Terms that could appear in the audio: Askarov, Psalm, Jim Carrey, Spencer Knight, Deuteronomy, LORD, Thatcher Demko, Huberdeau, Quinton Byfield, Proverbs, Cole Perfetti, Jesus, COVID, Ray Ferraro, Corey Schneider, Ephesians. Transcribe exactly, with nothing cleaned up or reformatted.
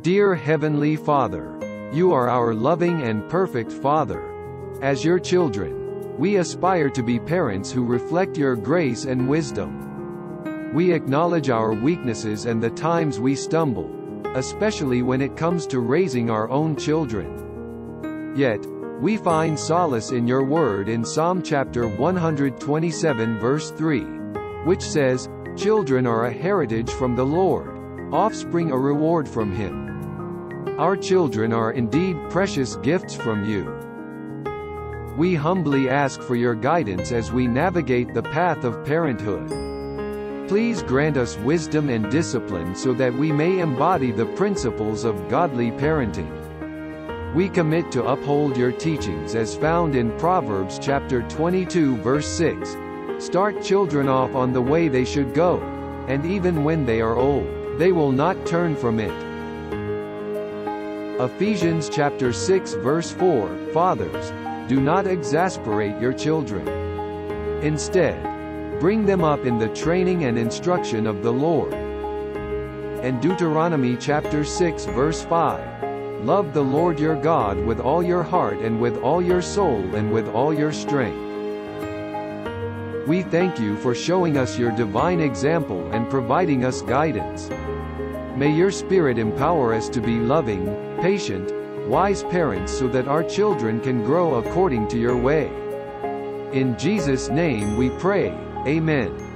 Dear Heavenly Father, you are our loving and perfect Father. As your children, we aspire to be parents who reflect your grace and wisdom. We acknowledge our weaknesses and the times we stumble, especially when it comes to raising our own children. Yet, we find solace in your word in Psalm chapter one hundred twenty-seven verse three, which says, "Children are a heritage from the Lord, offspring a reward from Him." Our children are indeed precious gifts from you. We humbly ask for your guidance as we navigate the path of parenthood. Please grant us wisdom and discipline so that we may embody the principles of godly parenting. We commit to uphold your teachings as found in Proverbs chapter twenty-two verse six. Start children off on the way they should go, and even when they are old, they will not turn from it. Ephesians chapter six verse four, Fathers, do not exasperate your children. Instead, bring them up in the training and instruction of the Lord. And Deuteronomy chapter six verse five, love the Lord your God with all your heart and with all your soul and with all your strength. We thank you for showing us your divine example and providing us guidance. May your Spirit empower us to be loving, patient, wise parents so that our children can grow according to your way. In Jesus' name we pray, Amen.